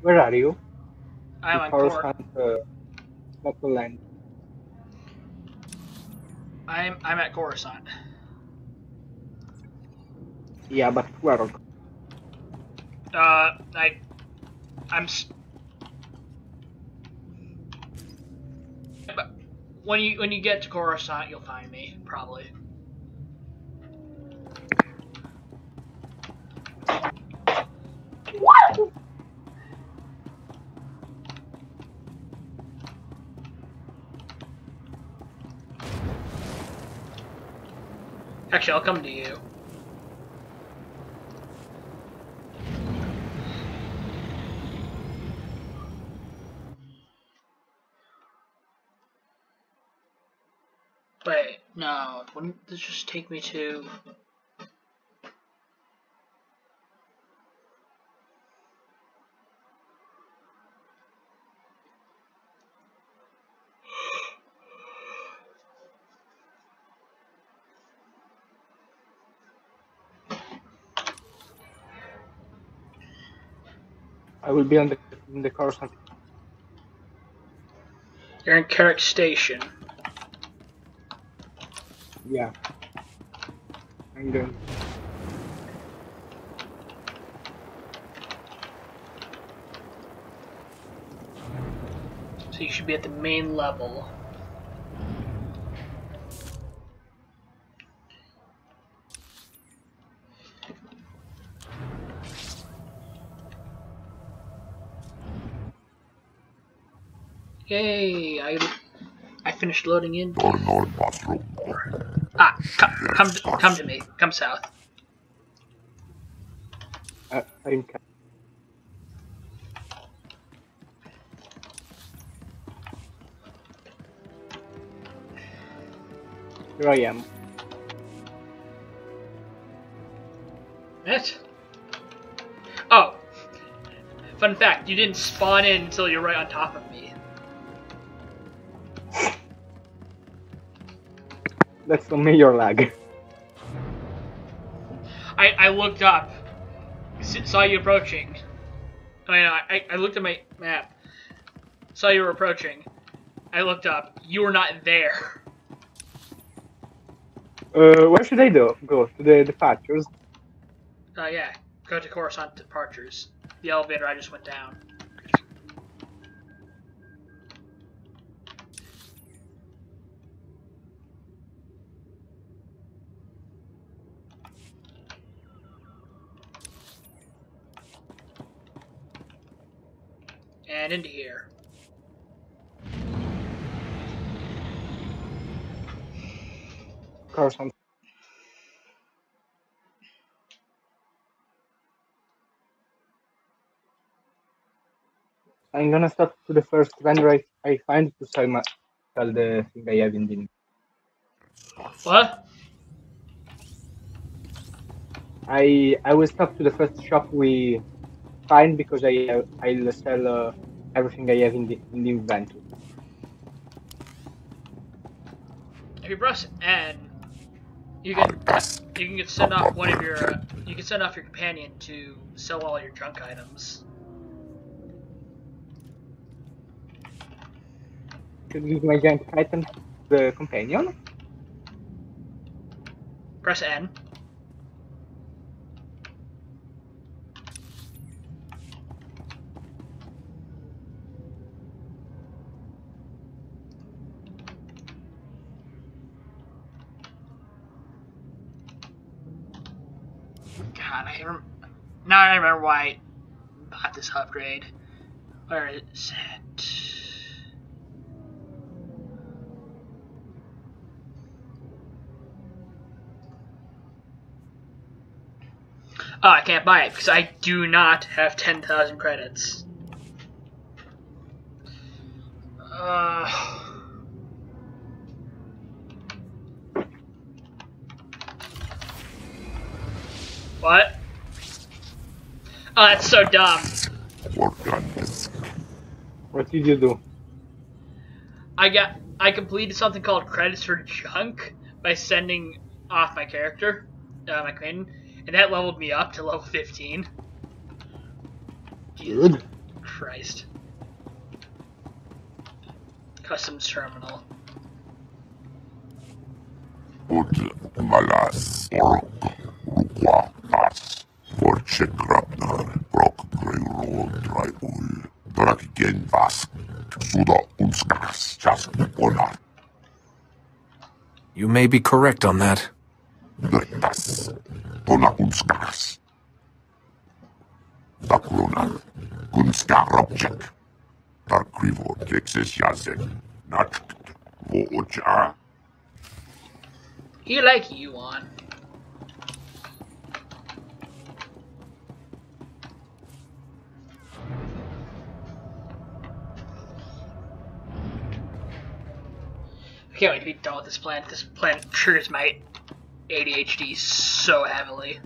Where are you? I'm on Coruscant. What's the land? I'm at Coruscant. Yeah, but where? But when you get to Coruscant, you'll find me probably. What? Actually, I'll come to you. Wait, no, wouldn't this just take me to... I will be on in the Coruscant. You're in Carrick Station. Yeah. I'm good. So you should be at the main level. Yay! I finished loading in. Ah, come to me. Come south. Here I am. It? Oh, fun fact: you didn't spawn in until you're right on top of me. That's the major lag. I looked up, saw you approaching. I mean, I looked at my map, saw you were approaching. I looked up, you were not there. Where should I go? To the departures? Yeah, go to Coruscant Departures. The elevator I just went down. And into here. Carson. I'm gonna stop to the first vendor I find to sell the thing I have in the. What? I will stop to the first shop we find because I'll sell. Everything I have in the inventory. If you press N, you can get send off one of your you can send off your companion to sell all your junk items. Should I give my junk item to the companion? Press N. Now I remember why I bought this upgrade. Where is it? Oh, I can't buy it because I do not have 10,000 credits. What? Oh, that's so dumb. What did you do? I completed something called credits for junk by sending off my character, my queen, and that leveled me up to level 15. Good. Christ. Customs terminal. You may be correct on that. You like Yuan. I can't wait to be done with this planet. This planet triggers my ADHD so heavily.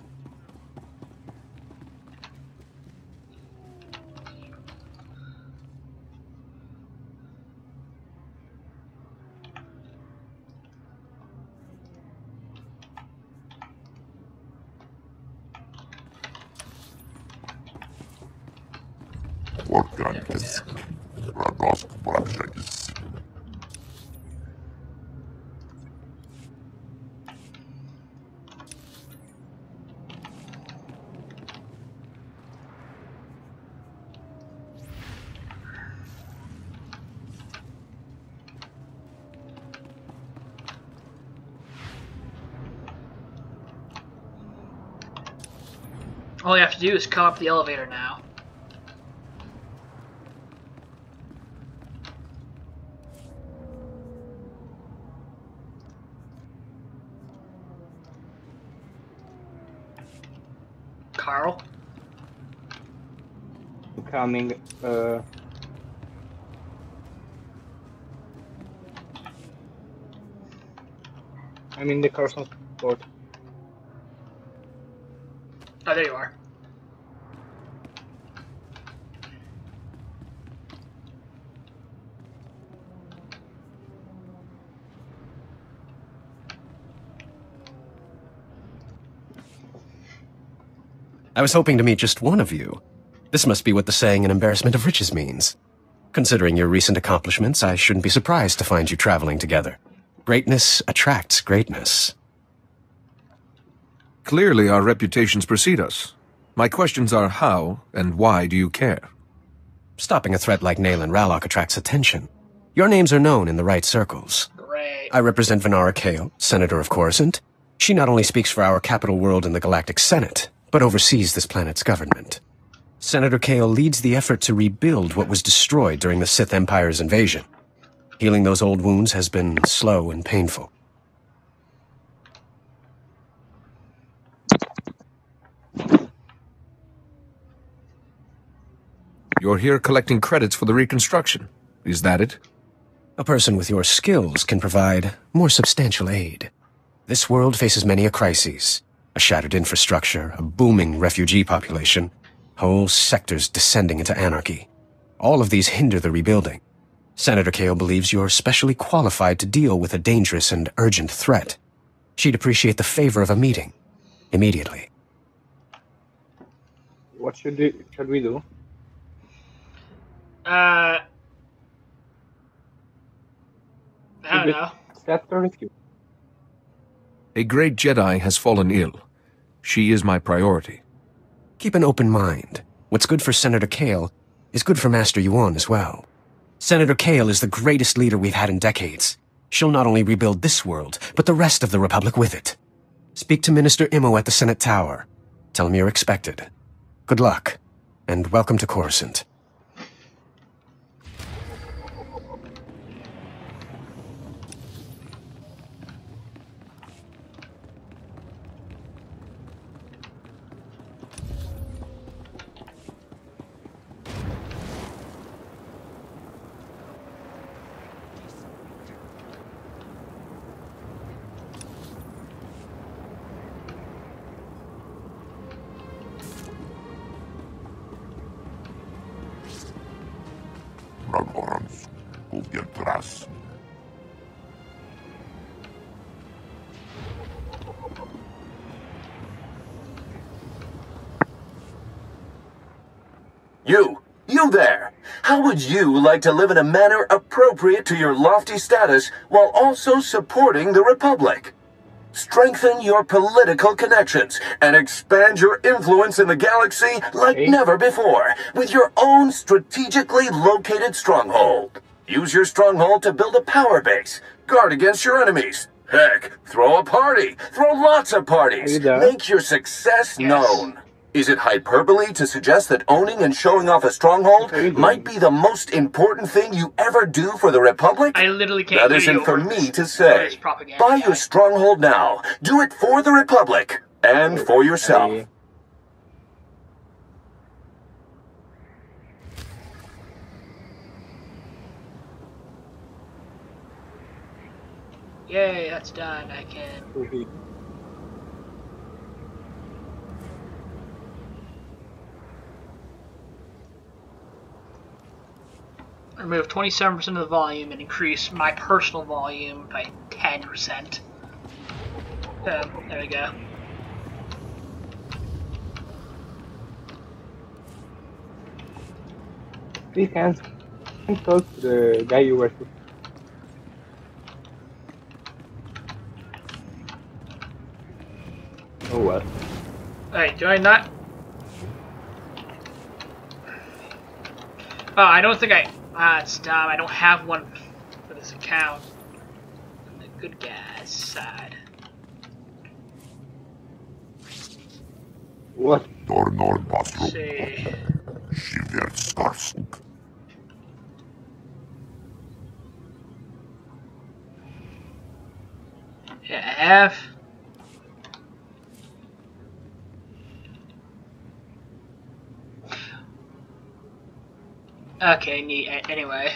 All you have to do is come up the elevator now. Carl? Coming, I'm in the Coruscant port. Oh, there you are. I was hoping to meet just one of you. This must be what the saying an embarrassment of riches means. Considering your recent accomplishments, I shouldn't be surprised to find you traveling together. Greatness attracts greatness. Clearly our reputations precede us. My questions are how and why do you care? Stopping a threat like Nylund Ralloc attracts attention. Your names are known in the right circles. Great. I represent Venara Kale, Senator of Coruscant. She not only speaks for our capital world in the Galactic Senate, but oversees this planet's government. Senator Kale leads the effort to rebuild what was destroyed during the Sith Empire's invasion. Healing those old wounds has been slow and painful. You're here collecting credits for the reconstruction. Is that it? A person with your skills can provide more substantial aid. This world faces many a crisis. A shattered infrastructure, a booming refugee population, whole sectors descending into anarchy. All of these hinder the rebuilding. Senator Kale believes you're specially qualified to deal with a dangerous and urgent threat. She'd appreciate the favor of a meeting, immediately. What should we do? I don't know. Accept or refuse? A great Jedi has fallen ill. She is my priority. Keep an open mind. What's good for Senator Kale is good for Master Yuan as well. Senator Kale is the greatest leader we've had in decades. She'll not only rebuild this world, but the rest of the Republic with it. Speak to Minister Imo at the Senate Tower. Tell him you're expected. Good luck, and welcome to Coruscant. You! You You there! How would you like to live in a manner appropriate to your lofty status while also supporting the Republic? Strengthen your political connections and expand your influence in the galaxy like never before with your own strategically located stronghold. Use your stronghold to build a power base, guard against your enemies. Heck, throw a party. Throw lots of parties. Make your success known. Is it hyperbole to suggest that owning and showing off a stronghold might be the most important thing you ever do for the Republic? I literally can't. That isn't for me to say. Buy your stronghold now. Do it for the Republic and for yourself. Yay, that's done. I can. Remove 27% of the volume and increase my personal volume by 10%. There we go. Please cancel the guy you were to. Oh well. Alright, do I not? Oh, I don't think I. Ah, it's dumb. I don't have one for this account. On the good guy's side. What? Let's see. Yeah, I have. Okay, neat. Anyway.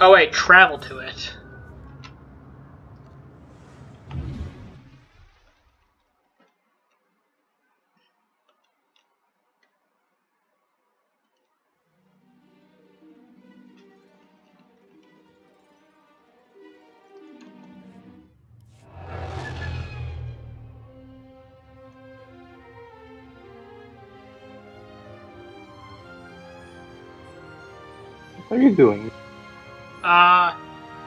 Oh wait, travel to it. What are you doing?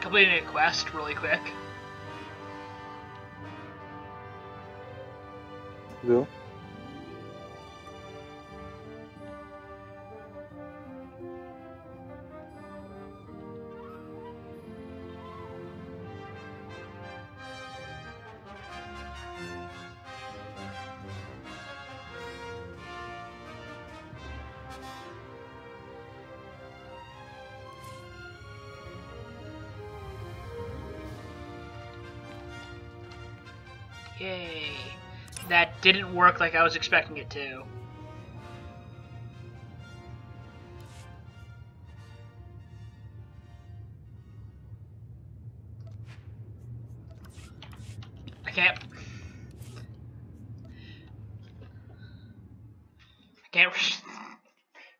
Completing a quest really quick. Yeah. Yay. That didn't work like I was expecting it to. I can't...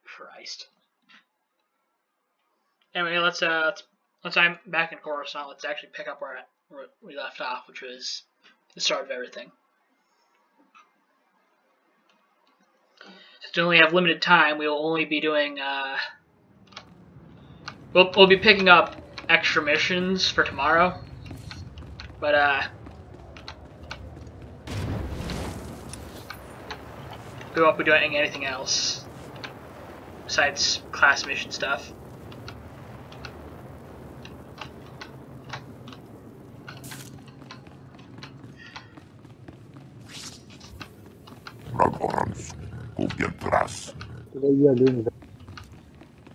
Christ. Anyway, let's I'm back in Coruscant, let's actually pick up where we left off, which was the start of everything. Since we only have limited time, we will only be doing, we'll be picking up extra missions for tomorrow. But, we won't be doing anything else besides class mission stuff. Today you are doing that.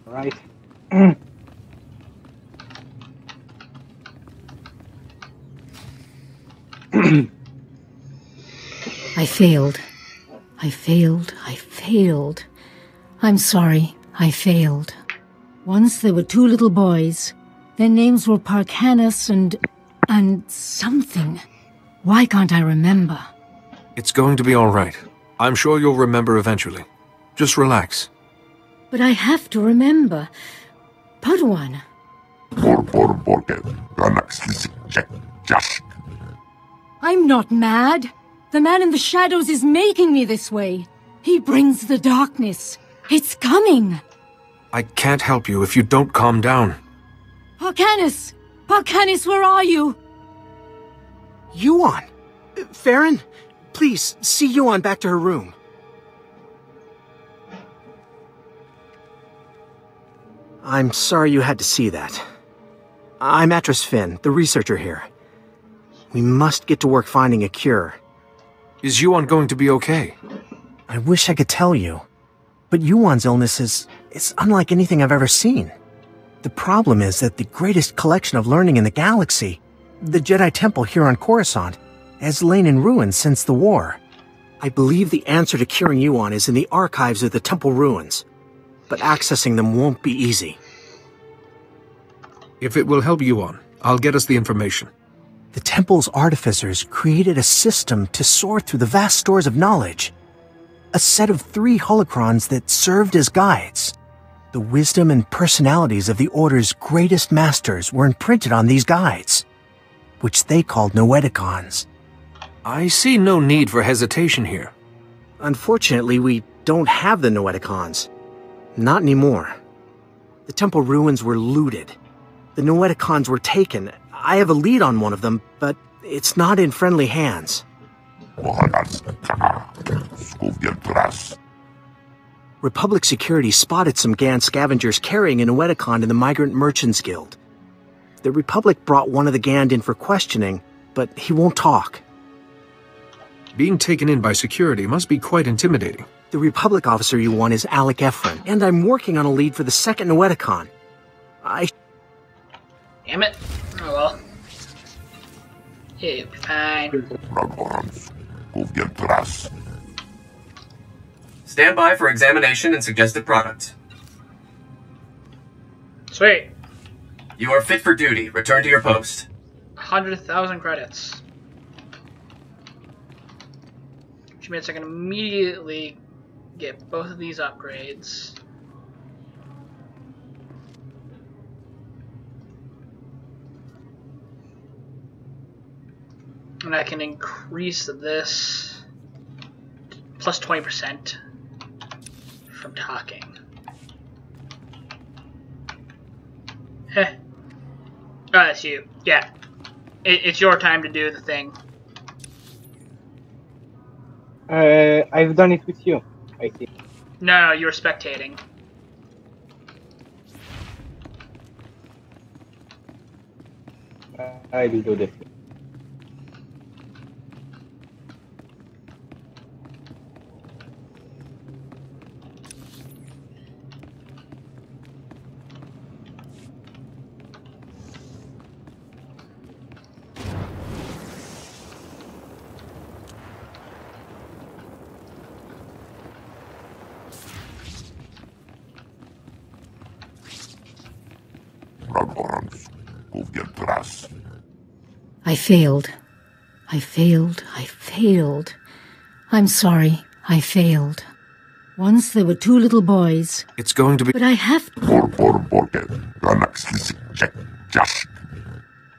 Right. I failed. I failed. I failed. I'm sorry. I failed. Once there were two little boys. Their names were Palkanis and something. Why can't I remember? It's going to be all right. I'm sure you'll remember eventually. Just relax. But I have to remember. Padawan. I'm not mad. The man in the shadows is making me this way. He brings the darkness. It's coming. I can't help you if you don't calm down. Palkanis! Palkanis, where are you? Yuan! Farron, please, see Yuan back to her room. I'm sorry you had to see that. I'm Atris Finn, the researcher here. We must get to work finding a cure. Is Yuan going to be okay? I wish I could tell you, but Yuan's illness is... it's unlike anything I've ever seen. The problem is that the greatest collection of learning in the galaxy, the Jedi Temple here on Coruscant, has lain in ruins since the war. I believe the answer to curing Yuan is in the archives of the temple ruins, but accessing them won't be easy. If it will help Yuan, I'll get us the information. The temple's artificers created a system to sort through the vast stores of knowledge. A set of 3 holocrons that served as guides. The wisdom and personalities of the Order's greatest masters were imprinted on these guides, which they called Noeticons. I see no need for hesitation here. Unfortunately, we don't have the Noeticons. Not anymore. The temple ruins were looted. The Noeticons were taken. I have a lead on one of them, but it's not in friendly hands. Republic security spotted some Gand scavengers carrying a Noeticon in the Migrant Merchants Guild. The Republic brought one of the Gand in for questioning, but he won't talk. Being taken in by security must be quite intimidating. The Republic officer you want is Alec Efren, and I'm working on a lead for the 2nd Noeticon. Damn it. Oh well. It'll be fine. Stand by for examination and suggested product. Sweet. You are fit for duty. Return to your post. 100,000 credits. Which means I can immediately get both of these upgrades. And I can increase this to plus 20%. From talking. Heh. Oh, that's you. Yeah. It's your time to do the thing. I've done it with you, I think. No, you were spectating. I will do this. I failed. I failed. I failed. I'm sorry. I failed. Once there were 2 little boys. It's going to be... But I have to...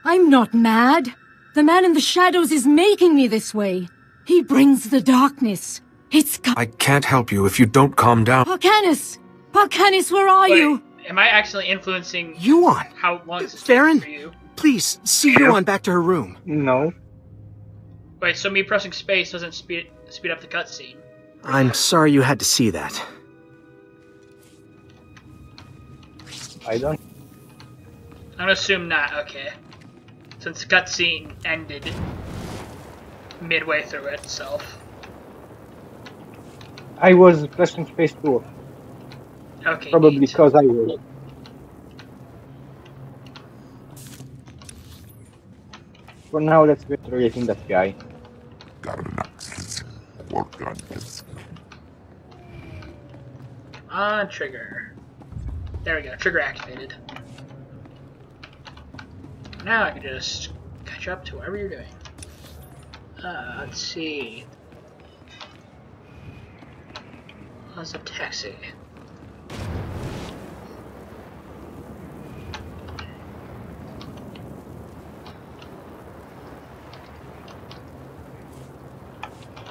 I'm not mad. The man in the shadows is making me this way. He brings the darkness. It's... I can't help you if you don't calm down. Palkanis! Palkanis, where are you? Am I actually influencing... Yuan! How long is this Farron? For you? Please, see Yuan back to her room. No. Wait, so me pressing space doesn't speed up the cutscene. I'm sorry you had to see that. I don't... I'm gonna assume not, okay. Since the cutscene ended midway through it itself. I was pressing space too. Okay, probably neat. Because I was. For now, let's be interrogating that guy. On trigger. There we go. Trigger activated. Now I can just catch up to whatever you're doing. Let's see. That's a taxi.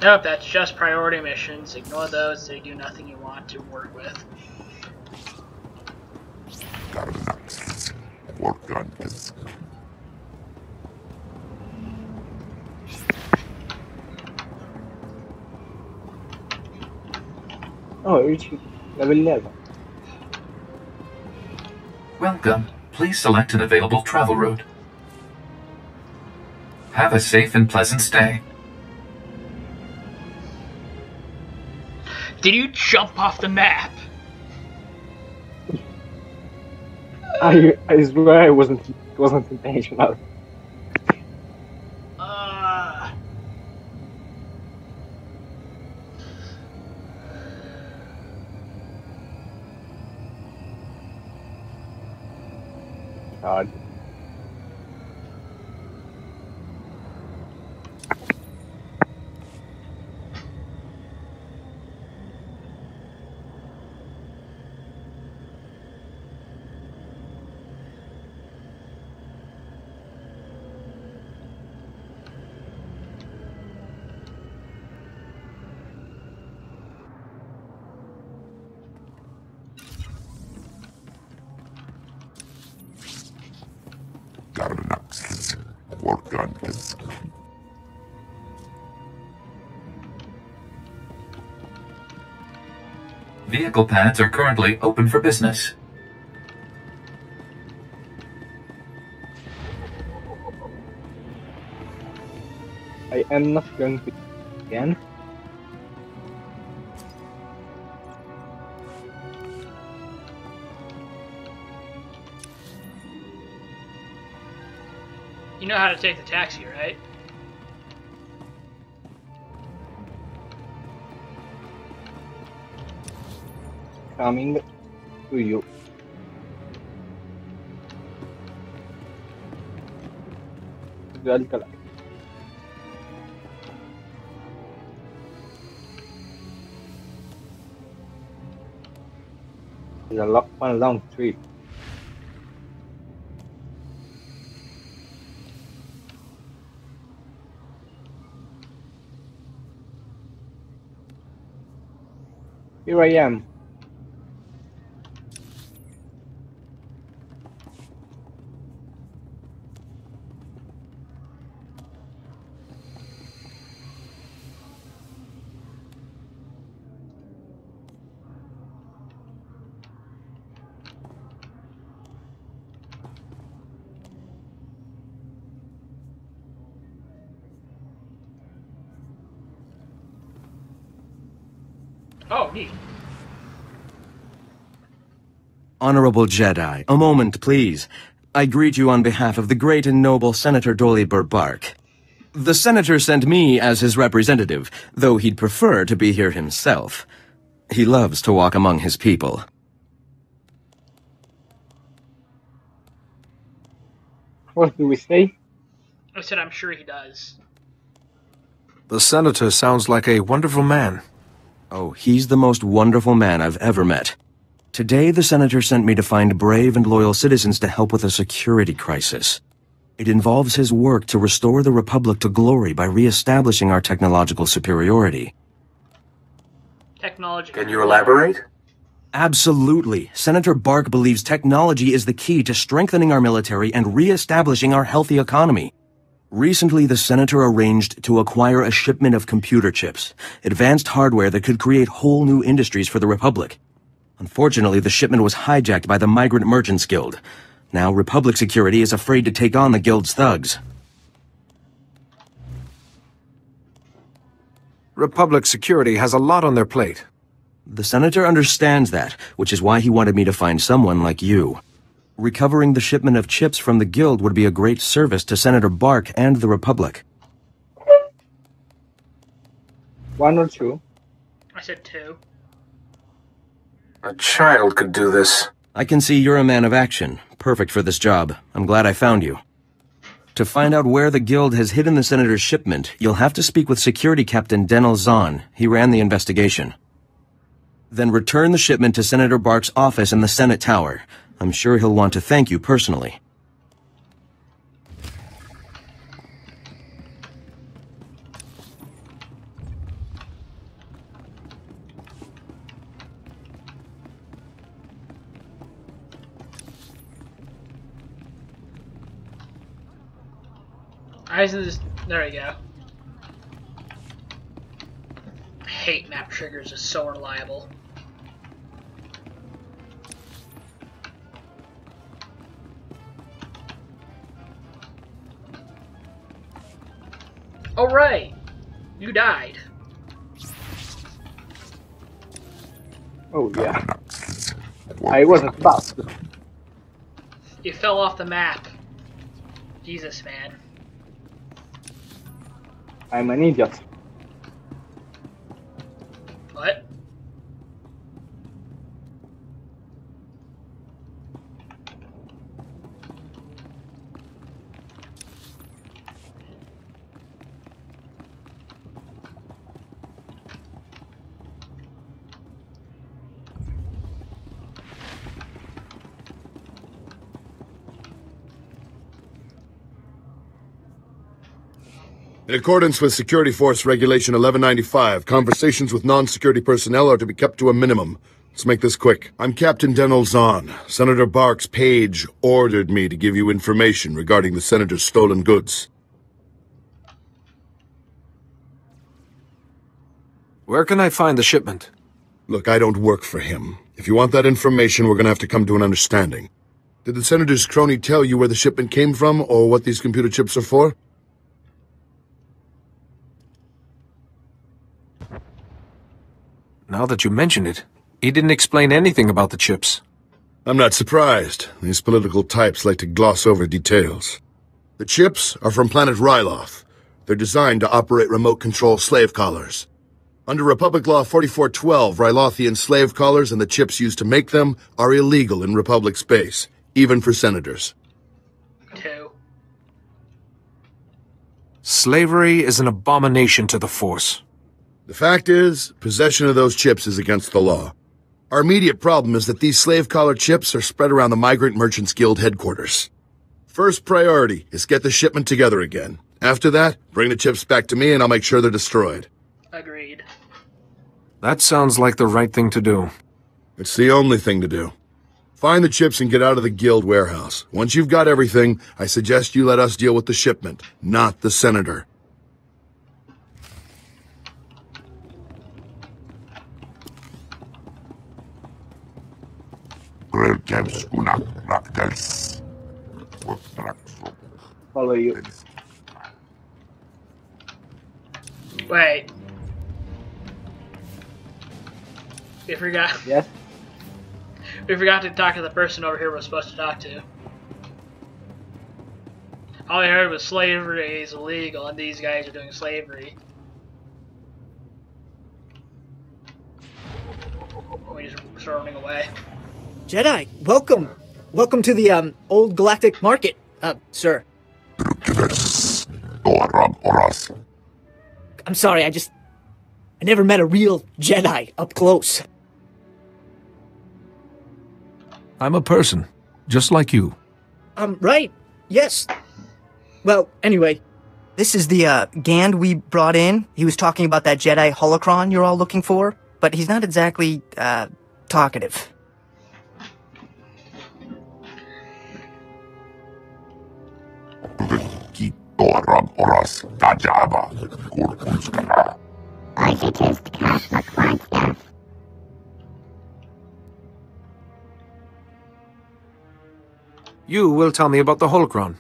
Nope, that's just priority missions. Ignore those, they do nothing you want to work with. Oh, it's level 11. Welcome. Please select an available travel route. Have a safe and pleasant stay. Did you jump off the map? I swear I wasn't intentional. God. Vehicle pads are currently open for business. I am not going to again. You know how to take the taxi, right? Coming to you. It's a long trip. Here I am. Oh, neat. Honorable Jedi, a moment, please. I greet you on behalf of the great and noble Senator Dolly Burbark. The Senator sent me as his representative, though he'd prefer to be here himself. He loves to walk among his people. What do we say? I said I'm sure he does. The Senator sounds like a wonderful man. Oh, he's the most wonderful man I've ever met. Today, the Senator sent me to find brave and loyal citizens to help with a security crisis. It involves his work to restore the Republic to glory by re-establishing our technological superiority. Technology. Can you elaborate? Absolutely. Senator Bark believes technology is the key to strengthening our military and re-establishing our healthy economy. Recently, the Senator arranged to acquire a shipment of computer chips, advanced hardware that could create whole new industries for the Republic. Unfortunately, the shipment was hijacked by the Migrant Merchants Guild. Now, Republic security is afraid to take on the Guild's thugs. Republic security has a lot on their plate. The Senator understands that, which is why he wanted me to find someone like you. Recovering the shipment of chips from the Guild would be a great service to Senator Bark and the Republic. One or two? I said two. A child could do this. I can see you're a man of action, perfect for this job. I'm glad I found you. To find out where the Guild has hidden the Senator's shipment, you'll have to speak with Security Captain Denel Zahn. He ran the investigation. Then return the shipment to Senator Bark's office in the Senate Tower. I'm sure he'll want to thank you personally. There we go. I hate map triggers, it's so unreliable. Alright! You died. Oh, yeah. I wasn't fast. You fell off the map. Jesus, man. I'm an idiot. What? In accordance with Security Force Regulation 1195, conversations with non-security personnel are to be kept to a minimum. Let's make this quick. I'm Captain Denel Zahn. Senator Bark's page ordered me to give you information regarding the Senator's stolen goods. Where can I find the shipment? Look, I don't work for him. If you want that information, we're gonna have to come to an understanding. Did the Senator's crony tell you where the shipment came from, or what these computer chips are for? Now that you mention it, he didn't explain anything about the chips. I'm not surprised. These political types like to gloss over details. The chips are from planet Ryloth. They're designed to operate remote-control slave collars. Under Republic Law 4412, Rylothian slave collars and the chips used to make them are illegal in Republic space, even for senators. Two. Slavery is an abomination to the Force. The fact is, possession of those chips is against the law. Our immediate problem is that these slave collar chips are spread around the Migrant Merchants Guild headquarters. First priority is get the shipment together again. After that, bring the chips back to me and I'll make sure they're destroyed. Agreed. That sounds like the right thing to do. It's the only thing to do. Find the chips and get out of the guild warehouse. Once you've got everything, I suggest you let us deal with the shipment, not the senator. Follow you. Wait. We forgot. Yes. We forgot to talk to the person over here we're supposed to talk to. All I heard was slavery is illegal, and these guys are doing slavery. We just start running away. Jedi, welcome. Welcome to the old galactic market, sir. I'm sorry, I never met a real Jedi up close. I'm a person, just like you. Right. Yes. Well, anyway, this is the Gand we brought in. He was talking about that Jedi holocron you're all looking for, but he's not exactly talkative. You will tell me about the holocron.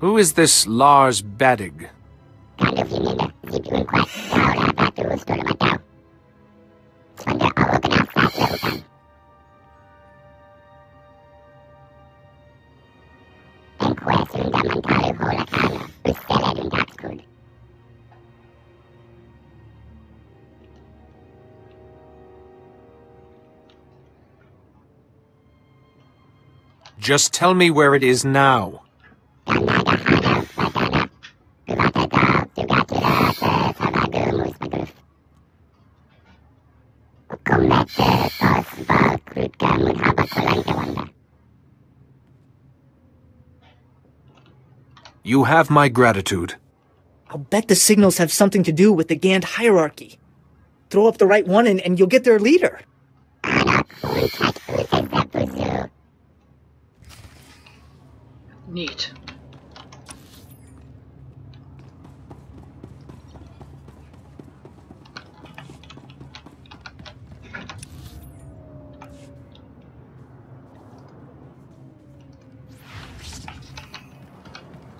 Who is this Lars Badig? Just tell me where it is now. You have my gratitude. I'll bet the signals have something to do with the Gand hierarchy. Throw up the right one and you'll get their leader. Neat.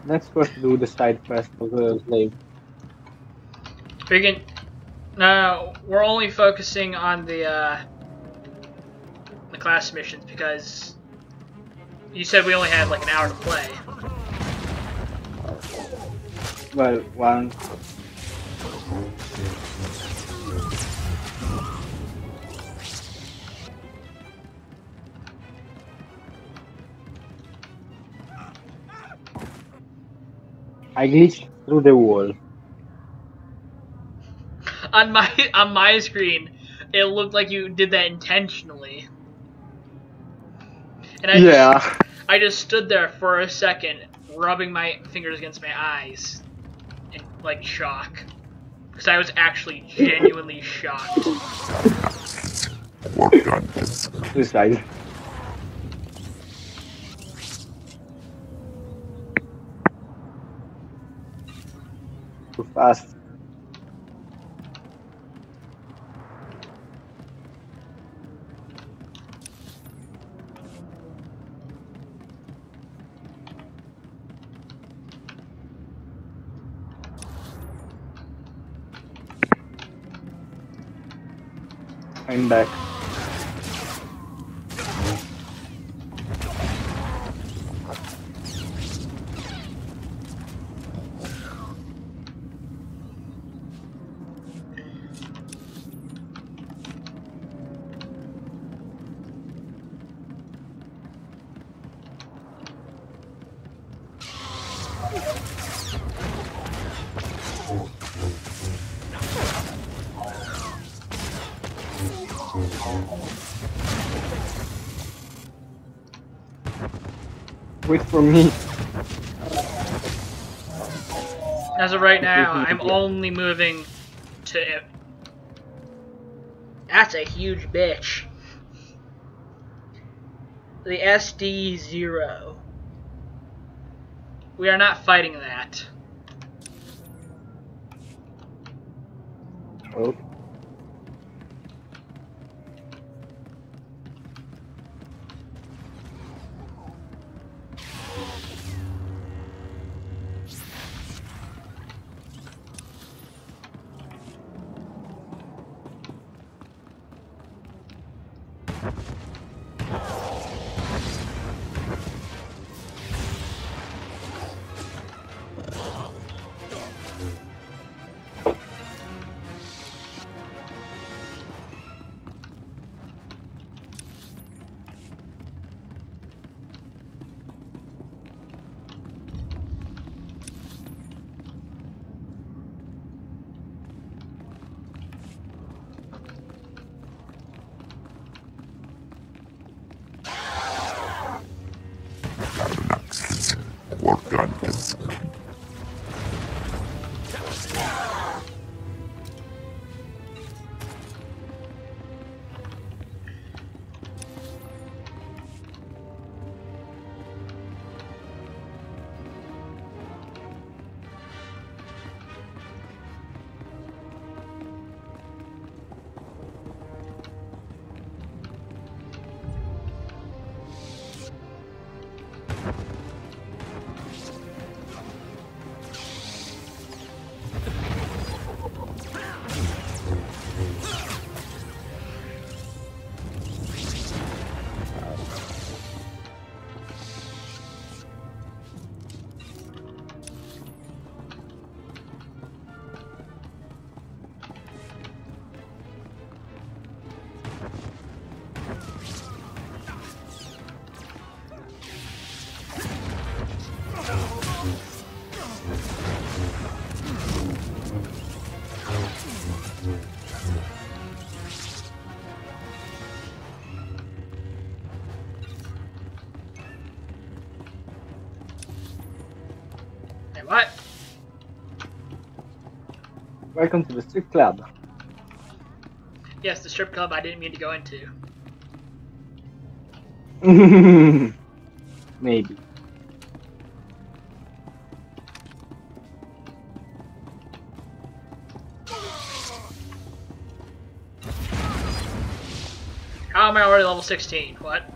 Let's first do the side quest of the slave. Freaking. No, we're only focusing on the class missions because you said we only had like an hour to play. Well, one. I glitched through the wall. On my screen, it looked like you did that intentionally. And I just stood there for a second, rubbing my fingers against my eyes, in like shock, because I was actually genuinely shocked. Suicide. Too fast. I'm back. Wait for me. As of right now, I'm only moving to it. That's a huge bitch. The SD0. We are not fighting that. Oh. Welcome to the strip club. Yes, the strip club I didn't mean to go into. Maybe. How am I already level 16? What?